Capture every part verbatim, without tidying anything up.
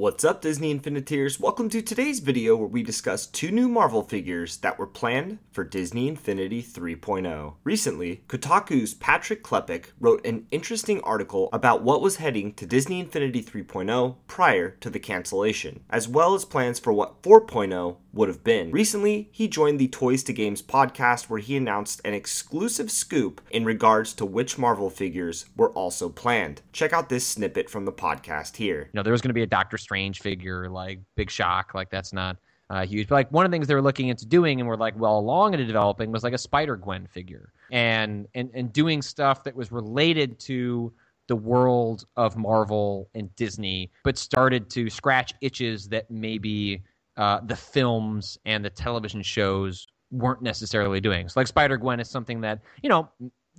What's up, Disney Infiniteers? Welcome to today's video where we discuss two new Marvel figures that were planned for Disney Infinity three point oh. Recently, Kotaku's Patrick Klepek wrote an interesting article about what was heading to Disney Infinity three point oh prior to the cancellation, as well as plans for what four point oh would have been. Recently, he joined the Toys to Games podcast where he announced an exclusive scoop in regards to which Marvel figures were also planned. Check out this snippet from the podcast here. You know, there was going to be a Doctor Strange Strange figure, like Big Shock, like that's not uh, huge. But like one of the things they were looking into doing, and we're like well along into developing, was like a Spider-Gwen figure, and and and doing stuff that was related to the world of Marvel and Disney, but started to scratch itches that maybe uh, the films and the television shows weren't necessarily doing. So like Spider-Gwen is something that you know,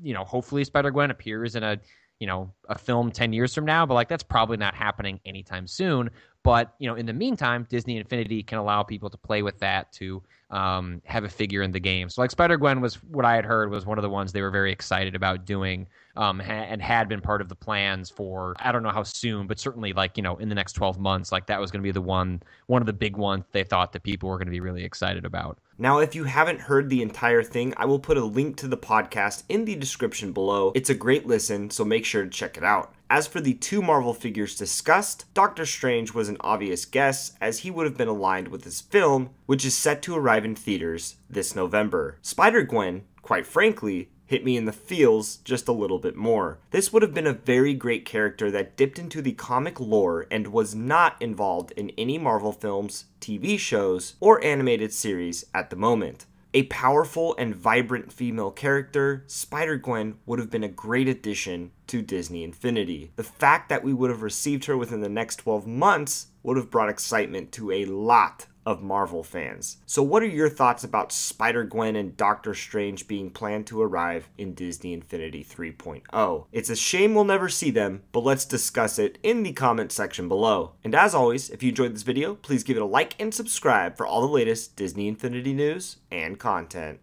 you know, hopefully Spider-Gwen appears in a. you know, a film ten years from now, but like that's probably not happening anytime soon. But, you know, in the meantime, Disney Infinity can allow people to play with that, to um, have a figure in the game. So like Spider-Gwen was what I had heard was one of the ones they were very excited about doing um, ha and had been part of the plans for, I don't know how soon, but certainly like, you know, in the next twelve months, like that was going to be the one, one of the big ones they thought that people were going to be really excited about. Now, if you haven't heard the entire thing, I will put a link to the podcast in the description below. It's a great listen, so make sure to check it out. As for the two Marvel figures discussed, Doctor Strange was an obvious guess as he would have been aligned with his film, which is set to arrive in theaters this November. Spider-Gwen, quite frankly, hit me in the feels just a little bit more. This would have been a very great character that dipped into the comic lore and was not involved in any Marvel films, T V shows, or animated series at the moment. A powerful and vibrant female character, Spider-Gwen would have been a great addition to Disney Infinity. The fact that we would have received her within the next twelve months would have brought excitement to a lot of Marvel fans. So what are your thoughts about Spider-Gwen and Doctor Strange being planned to arrive in Disney Infinity three point oh? It's a shame we'll never see them, but let's discuss it in the comment section below. And as always, if you enjoyed this video, please give it a like and subscribe for all the latest Disney Infinity news and content.